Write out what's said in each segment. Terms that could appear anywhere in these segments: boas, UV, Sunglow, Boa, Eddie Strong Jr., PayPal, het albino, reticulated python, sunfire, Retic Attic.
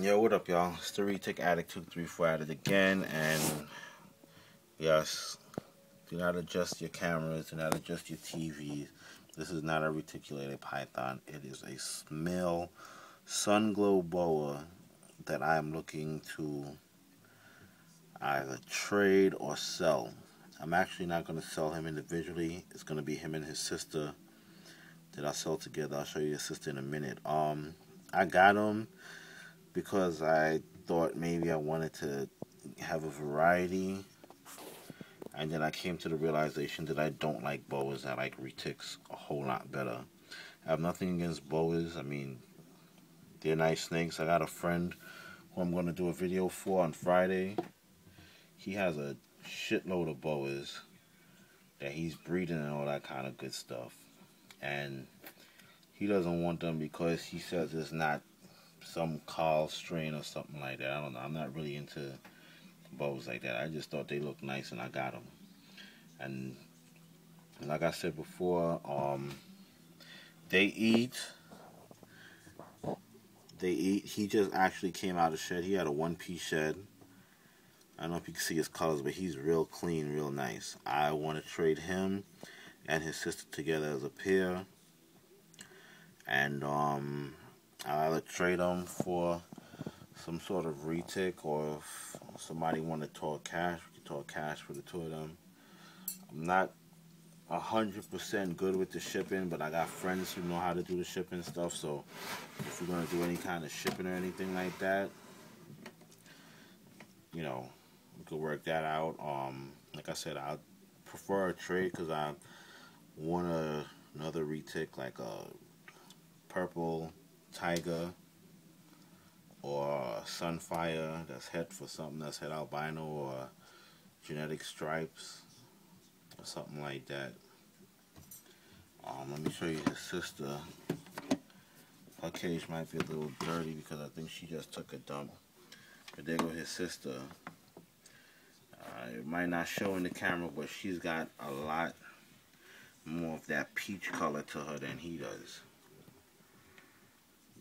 Yo, what up, y'all? It's the Retic Attic 234 at it again, and yes, do not adjust your cameras, do not adjust your TVs. This is not a reticulated python. It is a male sunglow boa that I am looking to either trade or sell. I'm actually not going to sell him individually. It's going to be him and his sister that I'll sell together. I'll show you his sister in a minute. I got him because I thought maybe I wanted to have a variety, and then I came to the realization that I don't like boas. I like retics a whole lot better. I have nothing against boas. I mean, they're nice snakes. I got a friend who I'm going to do a video for on Friday. He has a shitload of boas that he's breeding and all that kind of good stuff, and he doesn't want them because he says it's not some Carl strain or something like that. I don't know. I'm not really into bows like that. I just thought they looked nice and I got them. And like I said before, they eat. He just actually came out of shed. He had a one-piece shed. I don't know if you can see his colors, but he's real clean, real nice. I want to trade him and his sister together as a pair. And I'll either trade them for some sort of retic, or if somebody want to talk cash, we can talk cash for the two of them. I'm not 100% good with the shipping, but I got friends who know how to do the shipping stuff, so if you're going to do any kind of shipping or anything like that, you know, we could work that out. Like I said, I prefer a trade because I want another retic, like a purple tiger or sunfire that's het for something, that's het albino or genetic stripes or something like that. Let me show you his sister. Her cage might be a little dirty because I think she just took a dump. But there go his sister. It might not show in the camera, but she's got a lot more of that peach color to her than he does.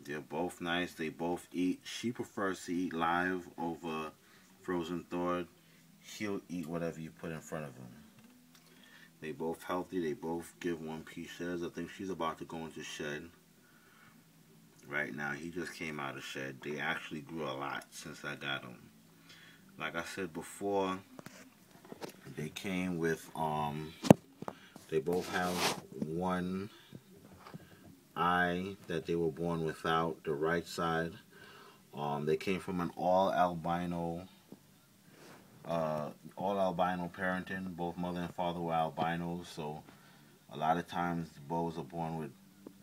They're both nice. They both eat. She prefers to eat live over frozen thawed. He'll eat whatever you put in front of him. They both healthy. They both give one-piece sheds. I think she's about to go into shed right now. He just came out of shed. They actually grew a lot since I got them. Like I said before, they came with, they both have one eye that they were born without, the right side. They came from an all albino parenting. Both mother and father were albinos, so a lot of times the boas are born with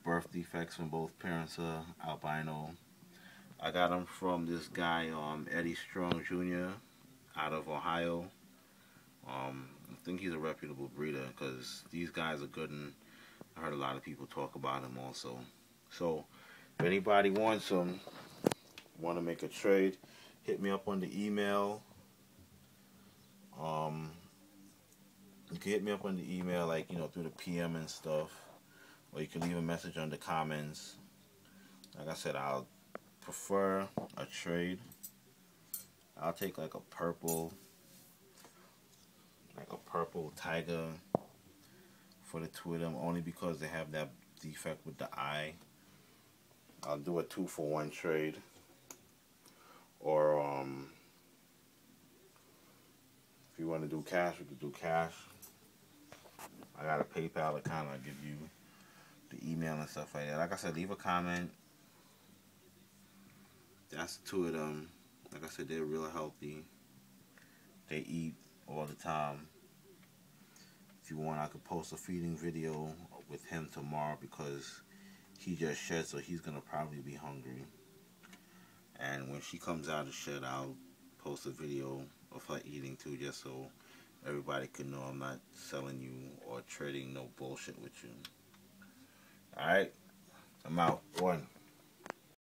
birth defects when both parents are albino. I got them from this guy, Eddie Strong Jr. out of Ohio. I think he's a reputable breeder because these guys are good, and I heard a lot of people talk about them also. So if anybody wants them, want to make a trade, hit me up on the email. You can hit me up on the email, like, you know, through the PM and stuff, or you can leave a message on the comments. Like I said, I'll prefer a trade. I'll take like a purple, tiger for the two of them, only because they have that defect with the eye. I'll do a 2-for-1 trade, or if you want to do cash, we could do cash. I got a PayPal account. I'll give you the email and stuff like that. Like I said, leave a comment. That's the two of them. Like I said, they're real healthy. They eat all the time. If you want, I could post a feeding video with him tomorrow because he just shed, so he's going to probably be hungry. And when she comes out of shed, I'll post a video of her eating too, just so everybody can know I'm not selling you or trading no bullshit with you. Alright, I'm out. One.